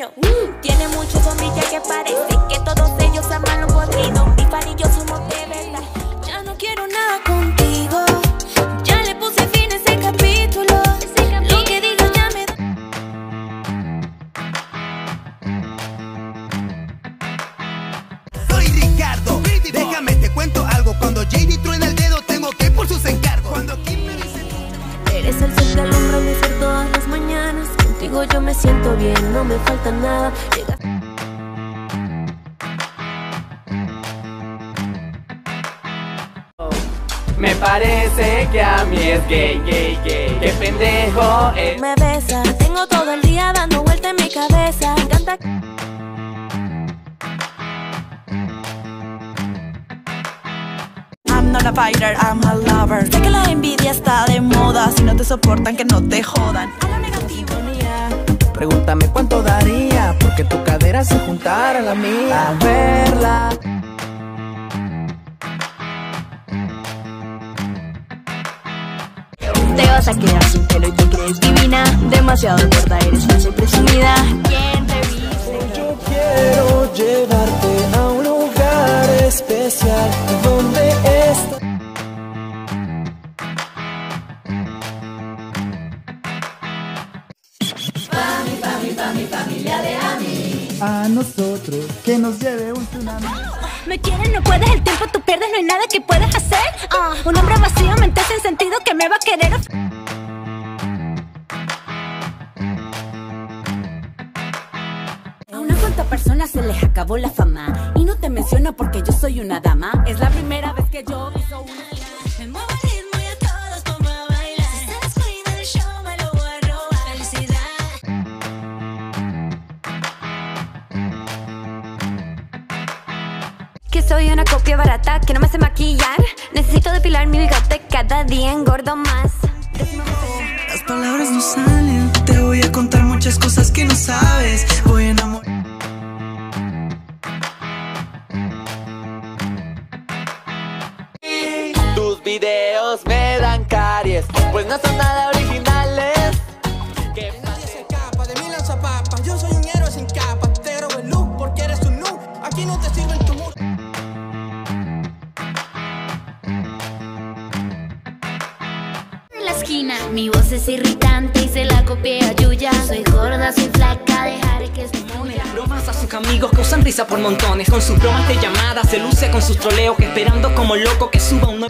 niños. Tiene muchos familia que parece que todos ellos se aman lo podrido. Mi par y yo somos de verdad. Ya no quiero nada contigo. Ya le puse fin a ese capítulo. Lo que digas ya me... Soy Ricardo. Déjame te cuento algo. Cuando JD truena el dedo tengo que ir por sus encargos. Cuando Kimberly se... Eres el sol que alumbra mi ser todas las mañanas. Contigo yo me siento bien, no me falta nada. Llega... Me parece que a mí es gay. Qué pendejo es. Me besa, tengo todo el día dando vuelta en mi cabeza. Me encanta. I'm not a fighter, I'm a lover. Sé que la envidia está de moda. Si no te soportan, que no te jodan. A la negativa. Pregúntame cuánto daría porque tu cadera se juntara a la mía. A verla. Te vas a quedar sin pelo y te crees divina. Demasiado gorda, eres falsa y presumida. ¿Quién te viste? Yo quiero llevarte a un lugar especial donde estás. Mi familia de amis. A nosotros, que nos lleve un tsunami. Me quieres, no puedes, el tiempo tú pierdes, no hay nada que puedas hacer. Un hombre vacío, mente sin sentido, que me va a querer. A una cuanta persona se les acabó la fama. Y no te menciono porque yo soy una dama. Es la primera vez que yo piso una... Soy una copia barata que no me hace maquillar. Necesito depilar mi bigote, cada día engordo más. Las palabras no salen. Te voy a contar muchas cosas que no sabes. Voy a enamorar. Tus videos me dan caries, pues no son nada originales. Que nadie se escapa de mí lanzapapas. Yo soy un héroe sin capa. Te robo el look porque eres un noob. Aquí no te sirve el tumor. Mi voz es irritante y se la copié a Yuya. Soy gorda, soy flaca, dejaré que se muera. Bromas a sus amigos que usan risa por montones. Con sus bromas de llamadas se luce con sus troleos. Esperando como loco que suba un...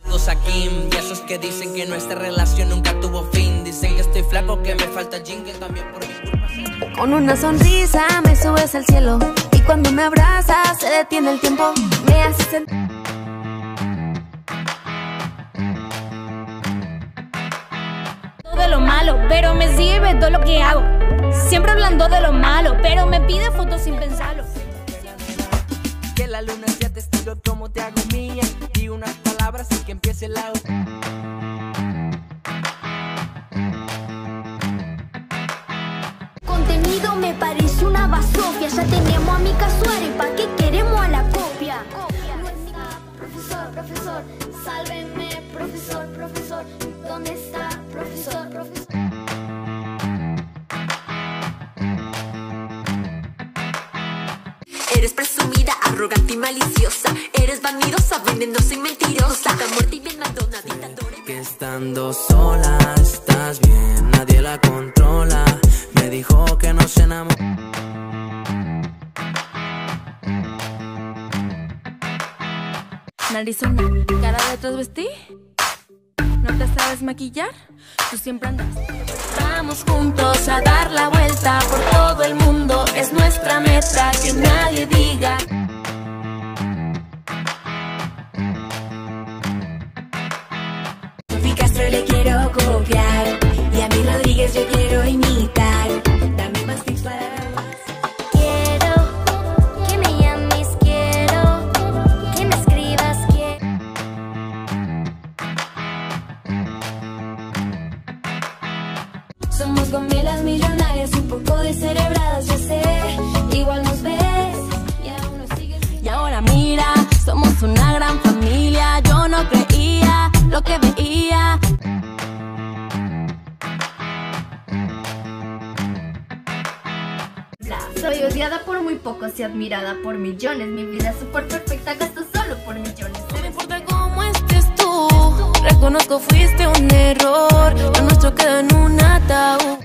Saludos a Kim y esos que dicen que nuestra relación nunca tuvo fin. Dicen que estoy flaco, que me falta el jingle también por mi culpa. Con una sonrisa me subes al cielo. Cuando me abrazas se detiene el tiempo. Me haces sentir. Todo lo malo, pero me sirve todo lo que hago. Siempre hablando de lo malo, pero me pide fotos sin pensarlo. Que la luna sea testigo como te hago mía. Y unas palabras y que empiece el audio. Contenido me parece una basofia. Ya tenemos a Mica Suárez, ¿pa' qué queremos a la copia? Profesor, profesor, sálvenme. Profesor, profesor, ¿dónde está? Profesor, profesor. Eres presumida, arrogante y maliciosa. Eres vanidosa, venenosa y mentirosa. Está muerta y bien mandona, dictadora. Que estando sola estás bien, nadie la controla. Me dijo que no se enamoró. Narizona, cara de transvestí. ¿No te sabes maquillar? Tú siempre andas. Vamos juntos a dar la vuelta por todo el mundo. Es nuestra meta, que nadie diga. Sophie Castro le quiero copiar. Y a mí Rodríguez yo quiero imitar. Dame más tips para la voz. Quiero que me llames, quiero que me escribas, quiero. Somos gomelas millonarias, un poco descerebradas, ya sé. Igual nos ves y aún nos sigues. Y ahora mira, somos una gran familia. Yo no creía lo que veía. odiada por muy pocos y admirada por millones. Mi vida es súper perfecta, gasto solo por millones. No me importa cómo estés tú, reconozco fuiste un error. Lo nuestro quedó en un ataúd.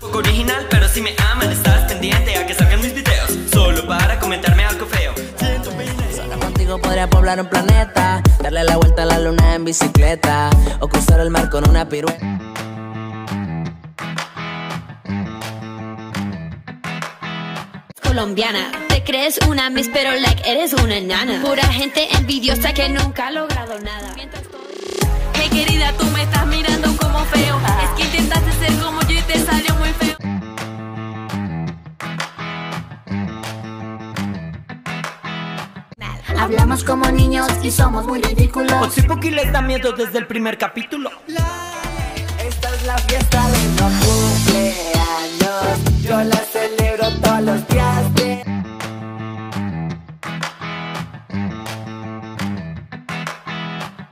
Poco original, pero si me aman, estás pendiente a que salgan mis videos solo para comentarme algo feo. Podría poblar un planeta, darle la vuelta a la luna en bicicleta o cruzar el mar con una pirueta. Colombiana, te crees una miss pero like eres una enana. Pura gente envidiosa que nunca ha logrado nada. Hey querida, tú me estás mirando como feo. Es que intentaste ser como yo y te salió muy feo. Hablamos como niños y somos muy ridículos. O si Poki les da miedo desde el primer capítulo. Esta es la fiesta de mi cumpleaños. Yo la celebro todos los días de...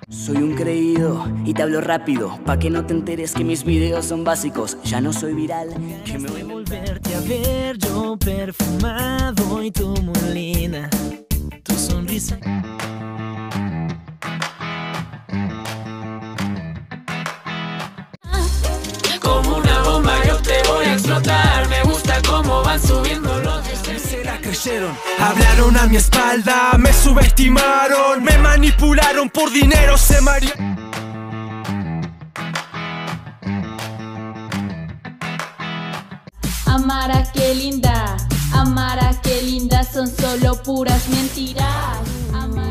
Soy un creído y te hablo rápido, pa' que no te enteres que mis videos son básicos. Ya no soy viral, que me voy a volverte a ver. Yo perfumado y tú molina. Tu sonrisa. Como una bomba yo te voy a explotar. Me gusta cómo van subiendo los deseos. Se la creyeron, hablaron a mi espalda, me subestimaron, me manipularon por dinero, se mareó. Amara, qué linda. Amara, qué linda, son solo puras mentiras. Amara,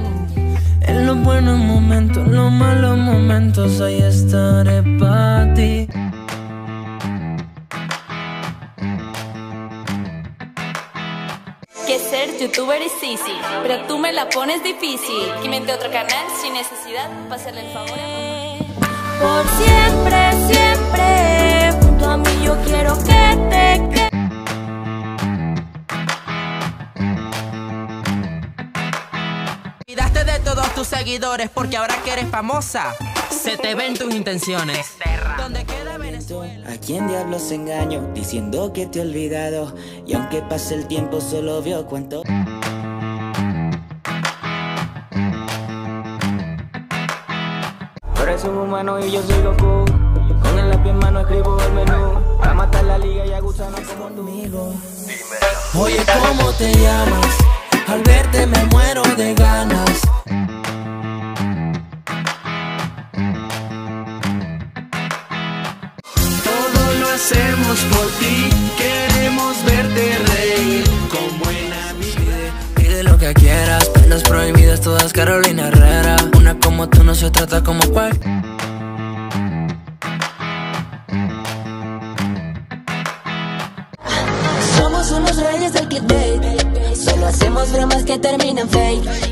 en los buenos momentos, en los malos momentos, ahí estaré para ti. Que ser youtuber es easy, pero tú me la pones difícil. Que inventé otro canal sin necesidad, para hacerle el favor a mí. Por siempre, siempre, junto a mí yo quiero que te quedes. Cuidaste de todos tus seguidores porque ahora que eres famosa se te ven tus intenciones. ¿Dónde queda Venezuela? ¿A quién diablos engaño diciendo que te he olvidado? Y aunque pase el tiempo solo veo cuánto. Ahora soy un humano y yo soy Goku. Con el lápiz en mano escribo el menú para matar la liga y a gusanos como conmigo. Oye, ¿cómo te llamas? Al verte me muero de ganas. Todo lo hacemos por ti, queremos verte reír con buena vida. Pide lo que quieras, penas prohibidas todas, Carolina Herrera. Una como tú no se trata como cual. Somos unos reyes del clickbait. Solo hacemos bromas que terminan fake.